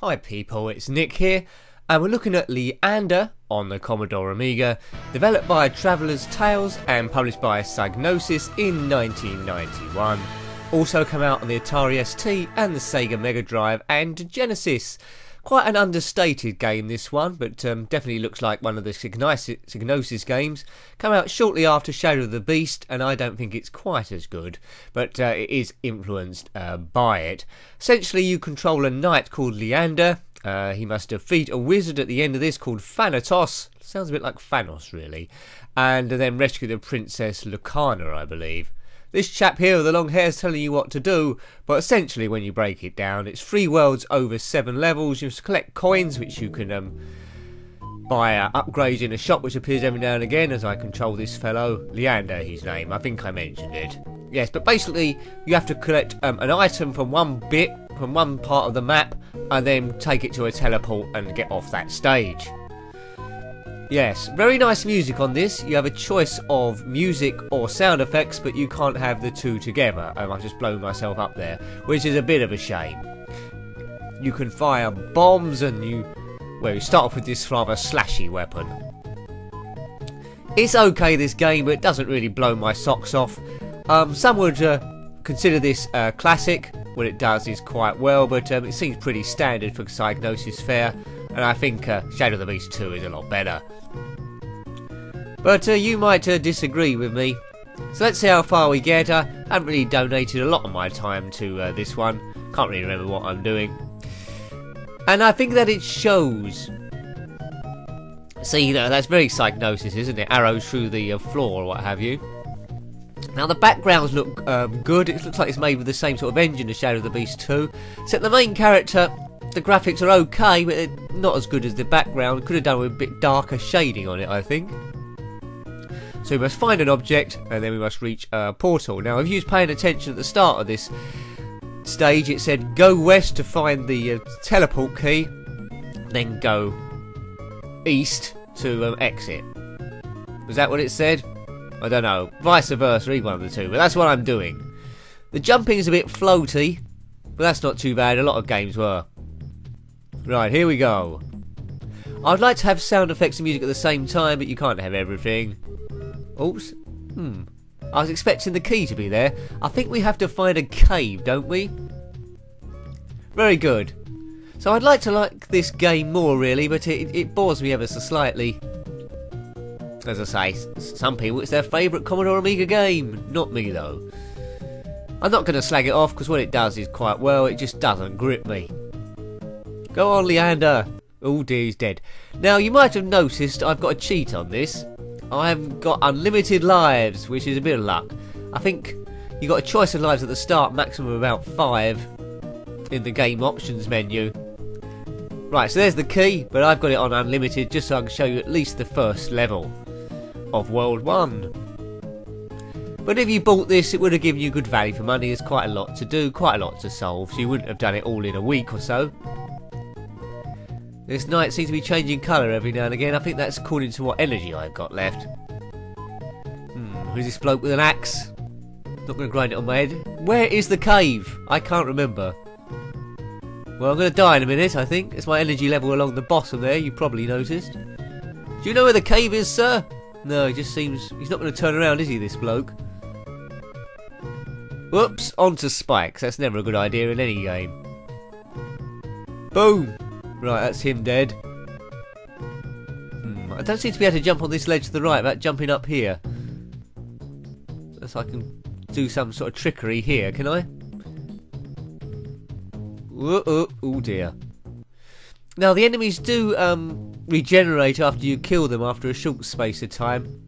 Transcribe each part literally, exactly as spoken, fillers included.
Hi people, it's Nick here, and we're looking at Leander on the Commodore Amiga, developed by Traveller's Tales and published by Psygnosis in nineteen ninety-one. Also come out on the Atari S T and the Sega Mega Drive and Genesis. Quite an understated game this one, but um, definitely looks like one of the Psygnosis games. Come out shortly after Shadow of the Beast, and I don't think it's quite as good, but uh, it is influenced uh, by it. Essentially, you control a knight called Leander. Uh, he must defeat a wizard at the end of this called Phanatos. Sounds a bit like Thanos, really. And then rescue the princess Lucana, I believe. This chap here with the long hair is telling you what to do, but essentially when you break it down, it's three worlds over seven levels. You must collect coins, which you can um, buy uh, upgrades in a shop, which appears every now and again as I control this fellow. Leander, his name. I think I mentioned it. Yes, but basically you have to collect um, an item from one bit, from one part of the map, and then take it to a teleport and get off that stage. Yes, very nice music on this. You have a choice of music or sound effects, but you can't have the two together. Um, I've just blown myself up there, which is a bit of a shame. You can fire bombs and you... Well, you start off with this rather slashy weapon. It's okay, this game, but it doesn't really blow my socks off. Um, some would uh, consider this uh, classic. What it does is quite well, but um, it seems pretty standard for Psygnosis fare. And I think uh, Shadow of the Beast two is a lot better. But uh, you might uh, disagree with me. So let's see how far we get. I haven't really donated a lot of my time to uh, this one. Can't really remember what I'm doing. And I think that it shows. See, you know, that's very Psygnosis, isn't it? Arrows through the uh, floor or what have you. Now the backgrounds look um, good. It looks like it's made with the same sort of engine as Shadow of the Beast two. Except the main character... The graphics are okay, but they're not as good as the background. Could have done with a bit darker shading on it, I think. So we must find an object, and then we must reach a portal. Now, if you was paying attention at the start of this stage, it said go west to find the uh, teleport key, then go east to um, exit. Was that what it said? I don't know. Vice versa, either one of the two, but that's what I'm doing. The jumping is a bit floaty, but that's not too bad. A lot of games were. Right, here we go. I'd like to have sound effects and music at the same time, but you can't have everything. Oops. Hmm. I was expecting the key to be there. I think we have to find a cave, don't we? Very good. So I'd like to like this game more, really, but it, it bores me ever so slightly. As I say, some people, it's their favourite Commodore Amiga game. Not me, though. I'm not going to slag it off, because what it does is quite well. It just doesn't grip me. Go on, Leander. Oh dear, he's dead. Now, you might have noticed I've got a cheat on this. I've got unlimited lives, which is a bit of luck. I think you got a choice of lives at the start, maximum about five, in the game options menu. Right, so there's the key, but I've got it on unlimited just so I can show you at least the first level of World one. But if you bought this, it would have given you good value for money. There's quite a lot to do, quite a lot to solve, so you wouldn't have done it all in a week or so. This knight seems to be changing colour every now and again. I think that's according to what energy I've got left. Hmm, who's this bloke with an axe? Not going to grind it on my head. Where is the cave? I can't remember. Well, I'm going to die in a minute, I think. It's my energy level along the bottom there, you probably noticed. Do you know where the cave is, sir? No, he just seems... He's not going to turn around, is he, this bloke? Whoops, onto spikes. That's never a good idea in any game. Boom! Right, that's him dead. Hmm, I don't seem to be able to jump on this ledge to the right without jumping up here. Unless I can do some sort of trickery here, can I? Uh oh, oh dear. Now, the enemies do um, regenerate after you kill them after a short space of time.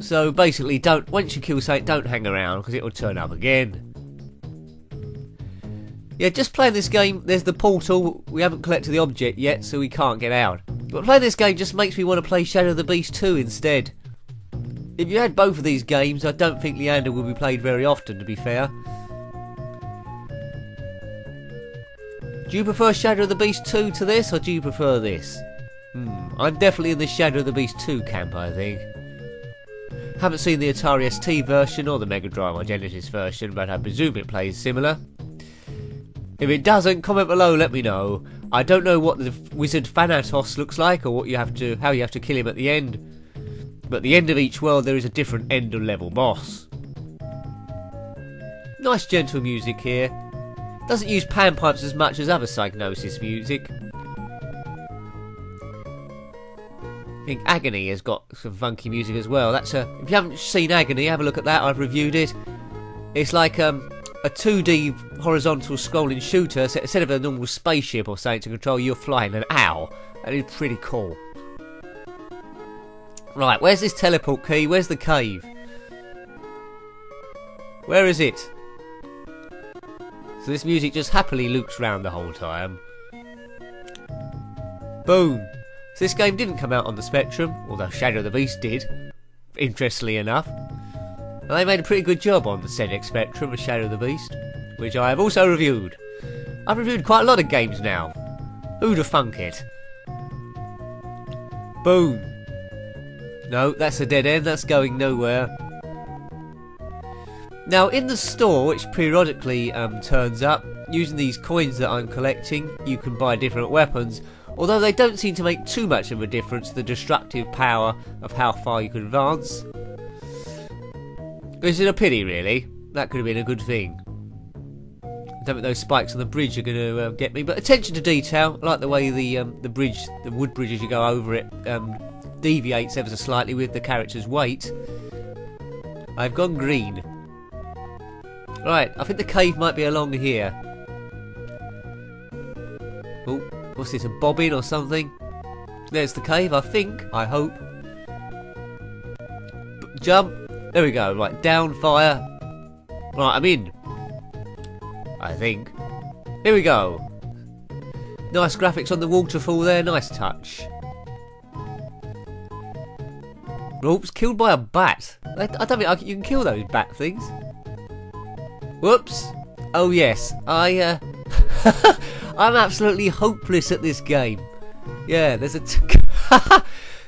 So basically, don't once you kill something, don't hang around, because it will turn up again. Yeah, just playing this game, there's the portal, we haven't collected the object yet, so we can't get out. But playing this game just makes me want to play Shadow of the Beast two instead. If you had both of these games, I don't think Leander will be played very often, to be fair. Do you prefer Shadow of the Beast two to this, or do you prefer this? Hmm, I'm definitely in the Shadow of the Beast two camp, I think. Haven't seen the Atari S T version, or the Mega Drive or Genesis version, but I presume it plays similar. If it doesn't, comment below, let me know. I don't know what the wizard Phanatos looks like, or what you have to, how you have to kill him at the end. But at the end of each world, there is a different end of level boss. Nice gentle music here. Doesn't use panpipes as much as other Psygnosis music. I think Agony has got some funky music as well. That's a, if you haven't seen Agony, have a look at that. I've reviewed it. It's like um, a two D horizontal scrolling shooter, so instead of a normal spaceship or something to control, you're flying an owl. That is pretty cool. Right, where's this teleport key? Where's the cave? Where is it? So this music just happily loops round the whole time. Boom! So this game didn't come out on the Spectrum, although Shadow of the Beast did, interestingly enough. And they made a pretty good job on the Z X Spectrum of Shadow of the Beast, which I have also reviewed. I've reviewed quite a lot of games now. Who'd have thunk it? Boom! No, that's a dead end, that's going nowhere. Now, in the store, which periodically um, turns up, using these coins that I'm collecting, you can buy different weapons, although they don't seem to make too much of a difference to the destructive power of how far you can advance. Which is a pity, really. That could have been a good thing. I don't think those spikes on the bridge are going to uh, get me, but attention to detail. I like the way the, um, the bridge, the wood bridge as you go over it, um, deviates ever so slightly with the character's weight. I've gone green. Right, I think the cave might be along here. Oh, what's this, a bobbin or something? There's the cave, I think, I hope. B jump. There we go, right, down, fire. Right, I'm in. I think. Here we go. Nice graphics on the waterfall there, nice touch. Oops, killed by a bat. I don't think I can, you can kill those bat things. Whoops. Oh yes, I, uh... I'm absolutely hopeless at this game. Yeah, there's a... T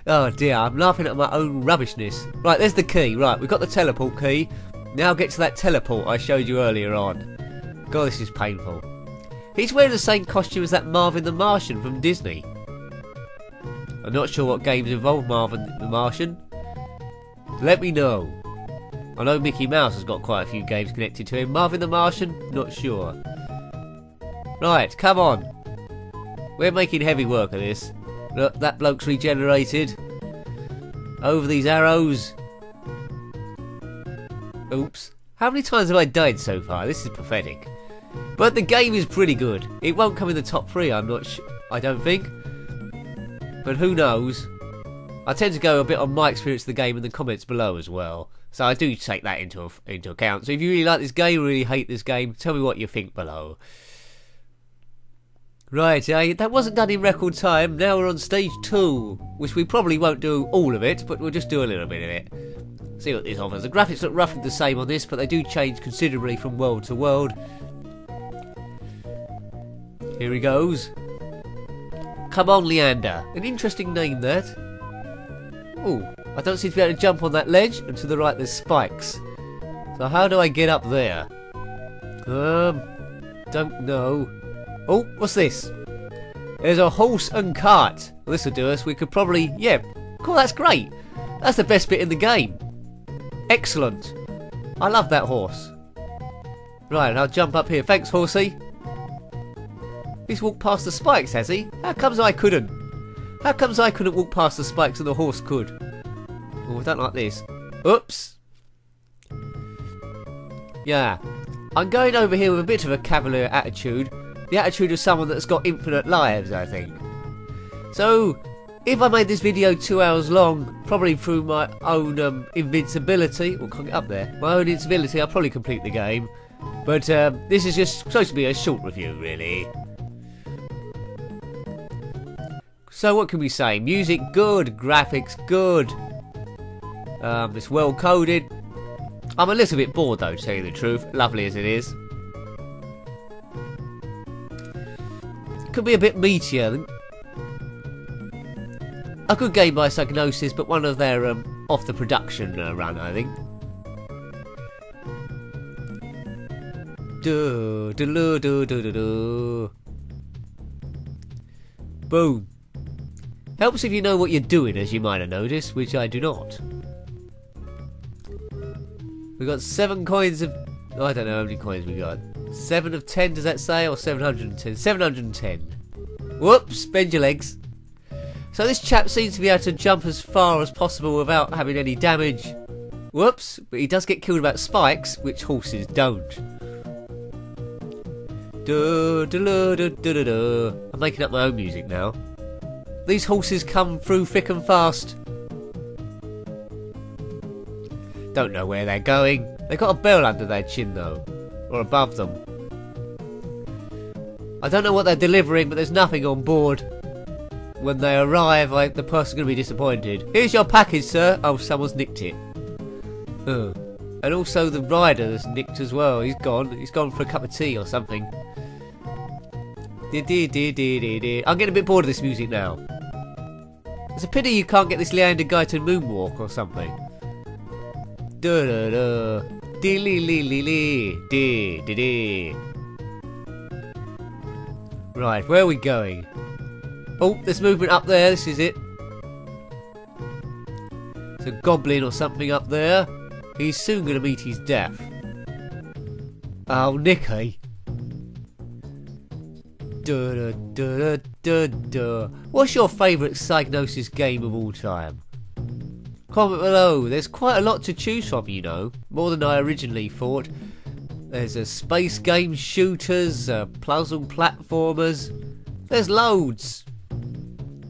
oh dear, I'm laughing at my own rubbishness. Right, there's the key. Right, we've got the teleport key. Now get to that teleport I showed you earlier on. God, this is painful. He's wearing the same costume as that Marvin the Martian from Disney. I'm not sure what games involve Marvin the Martian. Let me know. I know Mickey Mouse has got quite a few games connected to him. Marvin the Martian? Not sure. Right, come on. We're making heavy work of this. Look, that bloke's regenerated. Over these arrows. Oops. How many times have I died so far? This is pathetic. But the game is pretty good. It won't come in the top three, I'm not sure. I don't think. But who knows? I tend to go a bit on my experience of the game in the comments below as well. So I do take that into, into account. So if you really like this game, really hate this game, tell me what you think below. Right, eh? That wasn't done in record time. Now we're on stage two, which we probably won't do all of it, but we'll just do a little bit of it. See what this offers. The graphics look roughly the same on this, but they do change considerably from world to world. Here he goes. Come on, Leander. An interesting name, that. Ooh, I don't seem to be able to jump on that ledge, and to the right there's spikes. So how do I get up there? Um, don't know. Oh, what's this? There's a horse and cart. Well, this'll do us. We could probably... Yeah, cool, that's great. That's the best bit in the game. Excellent. I love that horse. Right, and I'll jump up here. Thanks, horsey. He's walked past the spikes, has he? How comes I couldn't? How comes I couldn't walk past the spikes and the horse could? Oh, I don't like this. Oops. Yeah. I'm going over here with a bit of a cavalier attitude. The attitude of someone that's got infinite lives, I think. So, if I made this video two hours long, probably through my own um, invincibility... Well, can't get up there. My own invincibility, I'll probably complete the game. But um, this is just supposed to be a short review, really. So what can we say? Music good, graphics good, um, it's well coded. I'm a little bit bored though, to tell you the truth, lovely as it is. Could be a bit meatier. A good game by Psygnosis, but one of their um, off the production uh, run, I think. Duh, duh, duh, duh, duh, duh. Boom. Helps if you know what you're doing, as you might have noticed, which I do not. We got seven coins of... Oh, I don't know how many coins we got. Seven of ten, does that say? Or seven hundred and ten? seven hundred and ten. Whoops, bend your legs. So this chap seems to be able to jump as far as possible without having any damage. Whoops, but he does get killed about spikes, which horses don't. Duh, duh, duh, duh, duh, duh. I'm making up my own music now. These horses come through thick and fast. Don't know where they're going. They've got a bell under their chin though. Or above them. I don't know what they're delivering, but there's nothing on board. When they arrive, I, the person's going to be disappointed. Here's your package, sir. Oh, someone's nicked it. Uh, and also the rider's nicked as well. He's gone. He's gone for a cup of tea or something. I'm getting a bit bored of this music now. It's a pity you can't get this Leander guy to moonwalk or something. Duh, duh, duh. Dee, lee, lee, lee, lee. Dee, dee, dee. Right, where are we going? Oh, there's movement up there. This is it. There's a goblin or something up there. He's soon going to meet his death. Oh, Nicky. Duh, duh, duh, duh, duh. What's your favourite Psygnosis game of all time? Comment below. There's quite a lot to choose from, you know. More than I originally thought. There's a space game, shooters, uh, puzzle platformers. There's loads.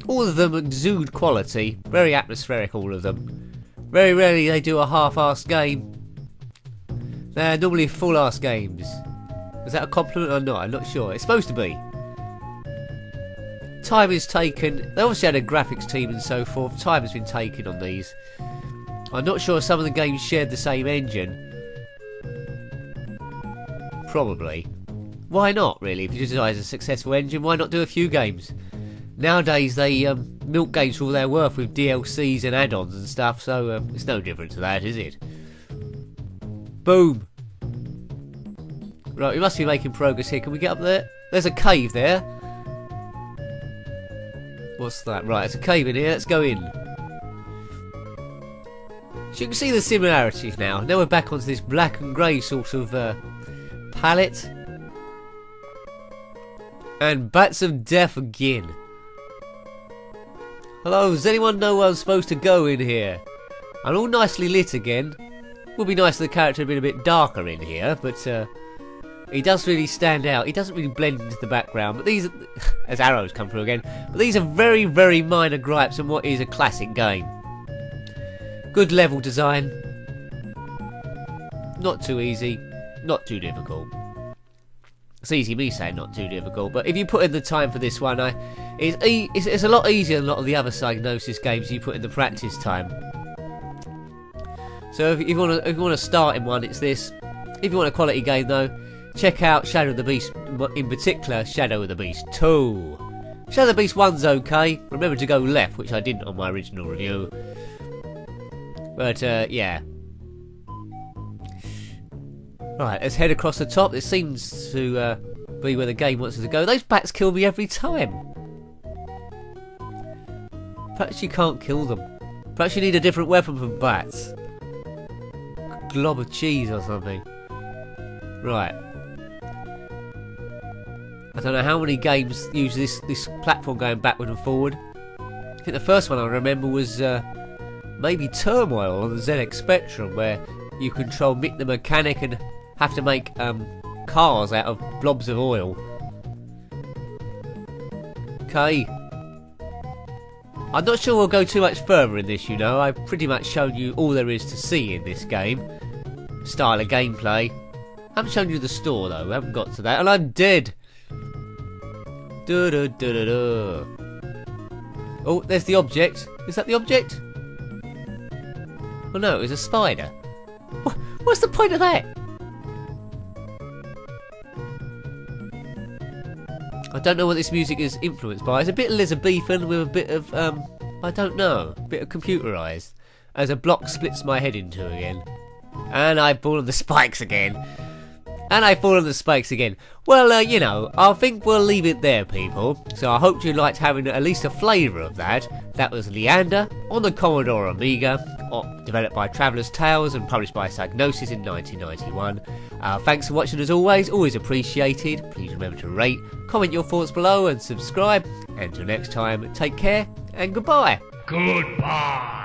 All of them exude quality. Very atmospheric, all of them. Very rarely they do a half-assed game. They're normally full-ass games. Is that a compliment or not? I'm not sure. It's supposed to be. Time is taken. They obviously had a graphics team and so forth. Time has been taken on these. I'm not sure if some of the games shared the same engine. Probably. Why not, really? If you utilize a successful engine, why not do a few games? Nowadays, they um, milk games for all they're worth with D L Cs and add-ons and stuff, so um, it's no different to that, is it? Boom! Right, we must be making progress here. Can we get up there? There's a cave there. What's that? Right, it's a cave in here. Let's go in. So you can see the similarities now. Now we're back onto this black and grey sort of uh, palette. And bats of death again. Hello, does anyone know where I'm supposed to go in here? I'm all nicely lit again. Would be nice if the character had been a bit darker in here, but uh, he does really stand out. He doesn't really blend into the background, but these are, as arrows come through again, but these are very, very minor gripes on what is a classic game. Good level design. Not too easy, not too difficult. It's easy me saying not too difficult, but if you put in the time for this one, I, it's, e it's, it's a lot easier than a lot of the other Psygnosis games you put in the practice time. So if, if you want to start in one, it's this. If you want a quality game though, check out Shadow of the Beast, in particular Shadow of the Beast two. Shadow of the Beast one's okay. Remember to go left, which I didn't on my original review. But uh, yeah. Right, let's head across the top. This seems to uh, be where the game wants us to go. Those bats kill me every time. Perhaps you can't kill them. Perhaps you need a different weapon from bats. A glob of cheese or something. Right. I don't know how many games use this, this platform going backward and forward. I think the first one I remember was uh, maybe Turmoil on the Z X Spectrum, where you control Mick the Mechanic and have to make um, cars out of blobs of oil. Okay. I'm not sure we'll go too much further in this, you know. I've pretty much shown you all there is to see in this game. Style of gameplay. I haven't shown you the store though, we haven't got to that, and I'm dead! Duh, duh, duh, duh, duh. Oh, there's the object. Is that the object? Oh no, it's a spider. What, what's the point of that? I don't know what this music is influenced by. It's a bit Elizabethan with a bit of, um, I don't know, a bit of computerised. As a block splits my head in two again. And I ball on the spikes again. And I fall on the spikes again. Well, uh, you know, I think we'll leave it there, people. So I hope you liked having at least a flavour of that. That was Leander on the Commodore Amiga, or developed by Traveller's Tales and published by Psygnosis in nineteen ninety-one. Uh, thanks for watching as always, always appreciated. Please remember to rate, comment your thoughts below and subscribe. Until next time, take care and goodbye. Goodbye.